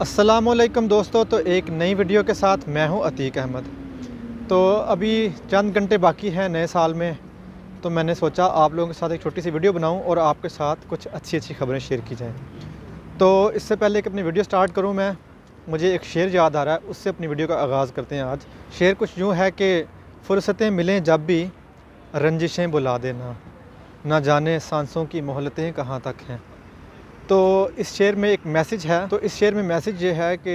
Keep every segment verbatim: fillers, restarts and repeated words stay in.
अस्सलामुअलैकुम दोस्तों, तो एक नई वीडियो के साथ मैं हूं अतीक अहमद। तो अभी चंद घंटे बाकी हैं नए साल में, तो मैंने सोचा आप लोगों के साथ एक छोटी सी वीडियो बनाऊं और आपके साथ कुछ अच्छी अच्छी खबरें शेयर की जाएं। तो इससे पहले कि अपनी वीडियो स्टार्ट करूं, मैं मुझे एक शेर याद आ रहा है, उससे अपनी वीडियो का आगाज़ करते हैं। आज शेर कुछ यूँ है कि फुर्सतें मिलें जब भी रंजिशें बुला देना, ना जाने सांसों की मोहलतें कहाँ तक हैं। तो इस शेर में एक मैसेज है। तो इस शेर में मैसेज ये है कि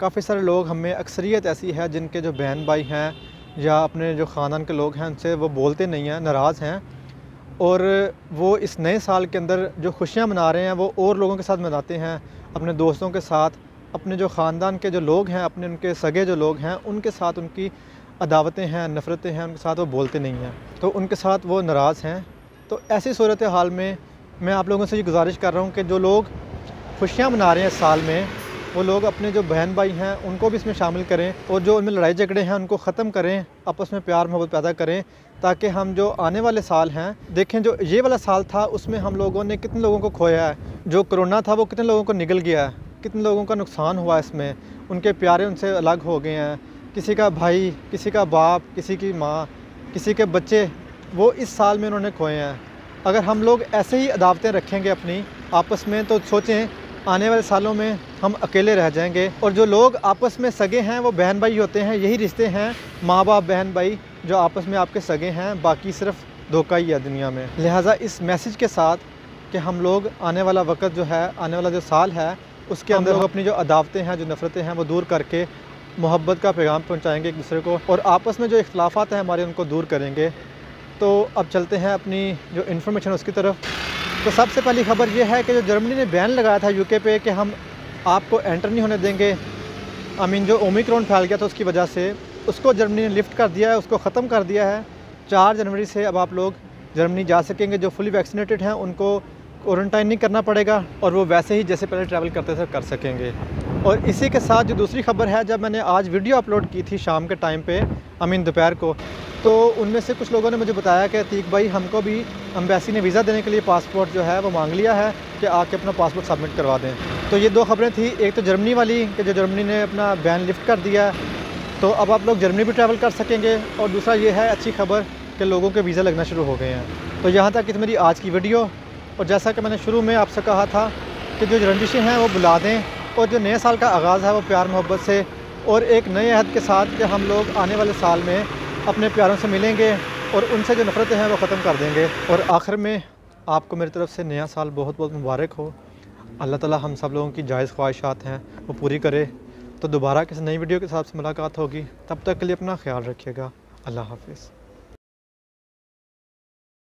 काफ़ी सारे लोग, हमें अक्सरियत ऐसी है जिनके जो बहन भाई हैं या अपने जो ख़ानदान के लोग हैं उनसे वो बोलते नहीं हैं, नाराज़ हैं, और वो इस नए साल के अंदर जो खुशियां मना रहे हैं वो और लोगों के साथ मनाते हैं, अपने दोस्तों के साथ, अपने जो ख़ानदान के जो लोग हैं, अपने उनके सगे जो लोग हैं उनके साथ उनकी अदावतें हैं, नफ़रतें हैं, उनके साथ वो बोलते नहीं हैं, तो उनके साथ वो नाराज़ हैं। तो ऐसी सूरत हाल में मैं आप लोगों से ये गुजारिश कर रहा हूँ कि जो लोग खुशियाँ मना रहे हैं साल में, वो लोग अपने जो बहन भाई हैं उनको भी इसमें शामिल करें, और जो उनमें लड़ाई झगड़े हैं उनको ख़त्म करें, आपस में प्यार मोहब्बत पैदा करें, ताकि हम जो आने वाले साल हैं देखें, जो ये वाला साल था उसमें हम लोगों ने कितने लोगों को खोया है, जो कोरोना था वो कितने लोगों को निगल गया है, कितने लोगों का नुकसान हुआ इसमें, उनके प्यारे उनसे अलग हो गए हैं, किसी का भाई, किसी का बाप, किसी की माँ, किसी के बच्चे, वो इस साल में उन्होंने खोए हैं। अगर हम लोग ऐसे ही अदावतें रखेंगे अपनी आपस में, तो सोचें आने वाले सालों में हम अकेले रह जाएंगे। और जो लोग आपस में सगे हैं वो बहन भाई होते हैं, यही रिश्ते हैं, माँ बाप, बहन भाई, जो आपस में आपके सगे हैं, बाकी सिर्फ धोखा ही है दुनिया में। लिहाजा इस मैसेज के साथ कि हम लोग आने वाला वक्त जो है, आने वाला जो साल है, उसके अंदर लोग अपनी जो अदावतें हैं, जो नफ़रतें हैं वो दूर करके मोहब्बत का पैगाम पहुँचाएँगे एक दूसरे को, और आपस में जो इख्तिलाफ़ात हैं हमारे उनको दूर करेंगे। तो अब चलते हैं अपनी जो इन्फॉर्मेशन उसकी तरफ। तो सबसे पहली खबर यह है कि जो जर्मनी ने बैन लगाया था यूके पे कि हम आपको एंटर नहीं होने देंगे, आई मीन जो ओमिक्रोन फैल गया था उसकी वजह से, उसको जर्मनी ने लिफ्ट कर दिया है, उसको ख़त्म कर दिया है। चार जनवरी से अब आप लोग जर्मनी जा सकेंगे, जो फुली वैक्सीनेटेड हैं उनको क्वारंटाइन नहीं करना पड़ेगा, और वो वैसे ही जैसे पहले ट्रैवल करते थे कर सकेंगे। और इसी के साथ जो दूसरी खबर है, जब मैंने आज वीडियो अपलोड की थी शाम के टाइम पे, आई मीन दोपहर को, तो उनमें से कुछ लोगों ने मुझे बताया कि अतीक भाई, हमको भी एम्बेसी ने वीज़ा देने के लिए पासपोर्ट जो है वो मांग लिया है कि आके अपना पासपोर्ट सबमिट करवा दें। तो ये दो खबरें थी, एक तो जर्मनी वाली कि जो जर्मनी ने अपना बैन लिफ्ट कर दिया है, तो अब आप लोग जर्मनी भी ट्रैवल कर सकेंगे, और दूसरा ये है अच्छी खबर कि लोगों के वीज़ा लगना शुरू हो गए हैं। तो यहाँ तक इस मेरी आज की वीडियो, और जैसा कि मैंने शुरू में आपसे कहा था कि जो रंजिशें हैं वो बुला दें, और जो नए साल का आगाज़ है वो प्यार मोहब्बत से और एक नए अहद के साथ कि हम लोग आने वाले साल में अपने प्यारों से मिलेंगे और उनसे जो नफ़रतें हैं वो ख़त्म कर देंगे। और आखिर में आपको मेरी तरफ़ से नया साल बहुत बहुत मुबारक हो। अल्लाह ताला हम सब लोगों की जायज़ ख्वाहिशात हैं वो पूरी करे। तो दोबारा किसी नई वीडियो के साथ मुलाकात होगी, तब तक के लिए अपना ख्याल रखिएगा। अल्लाह हाफिज़।